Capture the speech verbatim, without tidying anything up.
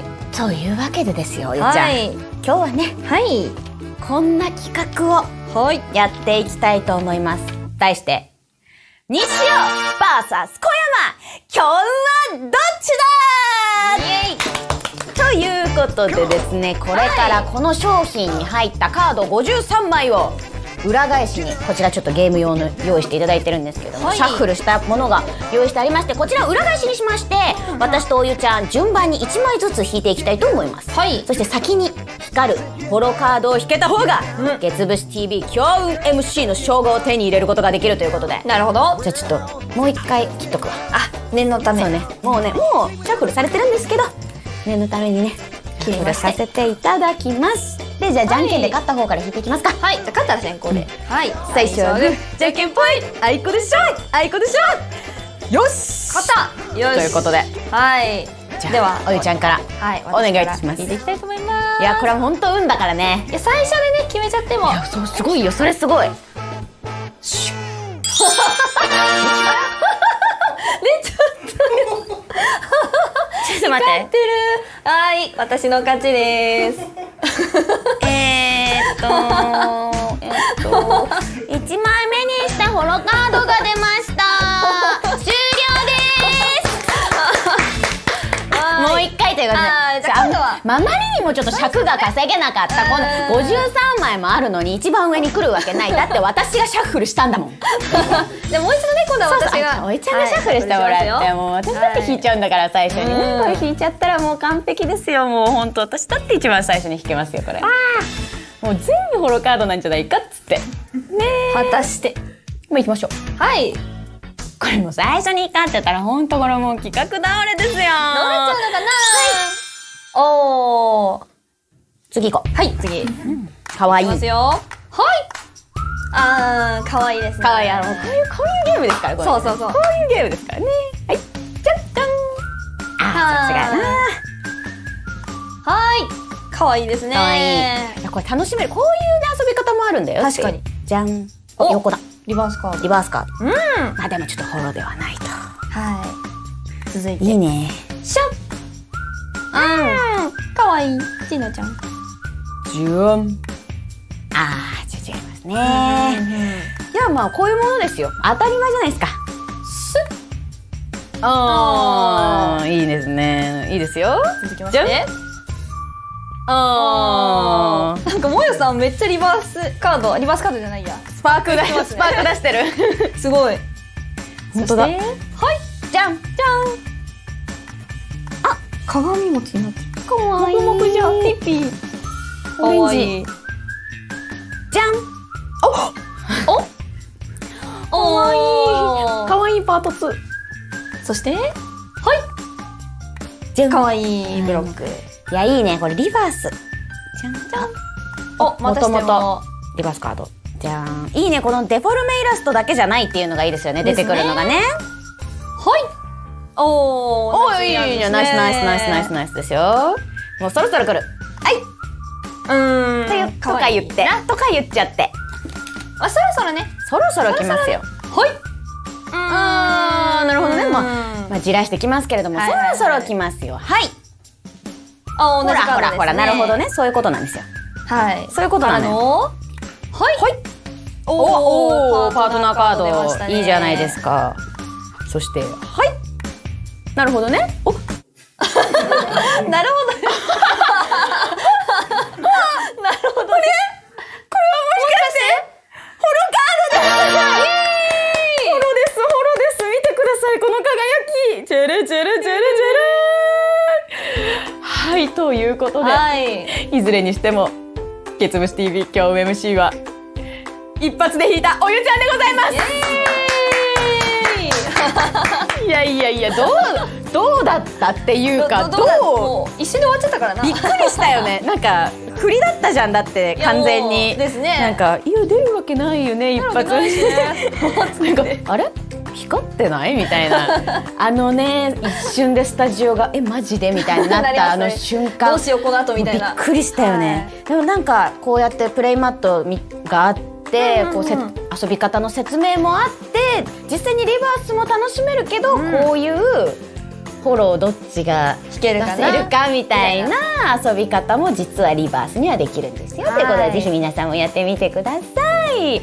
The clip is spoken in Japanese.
はい、というわけでですよ、ゆうちゃん、今日はね、はい、こんな企画をやっていきたいと思います。題して、西尾 ブイエス 小山、強運はどっちだイエイということでですね、これからこの商品に入ったカードごじゅうさんまいを裏返しに、こちらちょっとゲーム用の用意していただいてるんですけども、はい、シャッフルしたものが用意してありまして、こちらを裏返しにしまして、うん、私とおゆちゃん順番にいちまいずつ引いていきたいと思います、はい、そして先に光るホロカードを引けた方が、うん、月節 ティーブイ 強運 エムシー の称号を手に入れることができるということで、なるほど。じゃあちょっともう一回切っとくわ。あ、念のため。そうね、もうね、もうシャッフルされてるんですけど、念のためにね切りさせていただきます。で、じゃあじゃんけんで勝った方から引いていきますか。はい、じゃあ勝ったら先行で、はい、最初はグー、じゃんけんぽい、あいこでしょ、あいこでしょ、よし、勝った、よしということで、はい、ではおゆちゃんからお願いいたします。引いていきたいと思います。いや、これは本当運だからね。いや、最初でね決めちゃっても、いや、そうすごいよ、それすごい。シュッで、ちょっとちょっと待って、光ってる。はい、私の勝ちです。えっとえっといちまいめにしたホロカードが出ました。終了です。もう一回ということで、じゃあ今度はあまりにもちょっと尺が稼げなかった。このごじゅうさんまいもあるのに一番上に来るわけない。だって私がシャッフルしたんだもん。でもう一度ね、今度は私が、おいちゃんがシャッフルしてもらって、もう私だって引いちゃうんだから、最初にねこれ引いちゃったらもう完璧ですよ。もう本当、私だって一番最初に引けますよ、これ。もう全部ホロカードなんじゃないかっつってね。果たしてもう行きましょう。はい、これも最初に勝ってたら本当これもう企画倒れですよ。倒れちゃうのかな。おー、次行こう。はい、次、かわいい。はい、あー、かわいいですね。かわいい、あの、こういう、こういうゲームですから、これ。そうそうそう。こういうゲームですからね。はい、じゃじゃん。あー、違うな。はい、かわいいですね。かわいい。いや、これ楽しめる。こういう遊び方もあるんだよ。確かに。じゃん。お、横だ。リバースカード。リバースカード。うん。まあでもちょっとホロではないと。はい。続いて。いいね。シャッ。うん、かわいい、ちなちゃん。じゅん。ああ、ちょっと違いますね。いや、まあ、こういうものですよ。当たり前じゃないですか。す。ああ、いいですね。いいですよ。続きまして。ああ、なんかもやさん、めっちゃリバースカード、リバースカードじゃないや。スパークだよ。スパーク出してる。すごい。本当だ。はい、じゃん、じゃん。鏡餅になってる。かわいい。もくもくじゃん。ピッピー。オレンジ。じゃん。お。お。かわいい。かわいいパートツー。そして。はい。じゃん。かわいいブロック。いや、いいね、これリバース。じゃんじゃん。お、またしても。もともとリバースカード。じゃん。いいね、このデフォルメイラストだけじゃないっていうのがいいですよね。出てくるのがね。はい。おー、おー、いいよ、いいよ、ナイスナイスナイスナイスナイスですよ。もうそろそろ来る。はい。うん。というとか言って。とか言っちゃって。あ、そろそろね。そろそろ来ますよ。はい。あー、なるほどね。まあ、まあ、じらしてきますけれども、そろそろ来ますよ。はい。あ、同じカードですね。ほらほらほら、なるほどね。そういうことなんですよ。はい。そういうことなのよ。はい。はい。おー、パートナーカード。いいじゃないですか。そして、はい。なるほどね。お、なるほどね。なるほどね。これ、これはもしかしてホロカードです。ホロです、ホロです。見てください、この輝き。ジェルジェルジェルジェル。はい、ということで、いずれにしても月節 ティーブイ 強運 エムシー は一発で引いたおゆちゃんでございます。いやいやいや、どうどうだったっていうか、どう一瞬で終わっちゃったからな。びっくりしたよね。なんか振りだったじゃん、だって完全に。ですね。なんか、いや出るわけないよね、一発。なんかあれ光ってないみたいな。あのね、一瞬でスタジオがえマジでみたいになったあの瞬間。どうしようこの後みたいな。びっくりしたよね。でもなんかこうやってプレイマットがあって、こうせ遊び方の説明もあって。実際にリバースも楽しめるけど、こういうフォローどっちが出せるかみたいな遊び方も実はリバースにはできるんですよということで、ぜひ皆さんもやってみてください。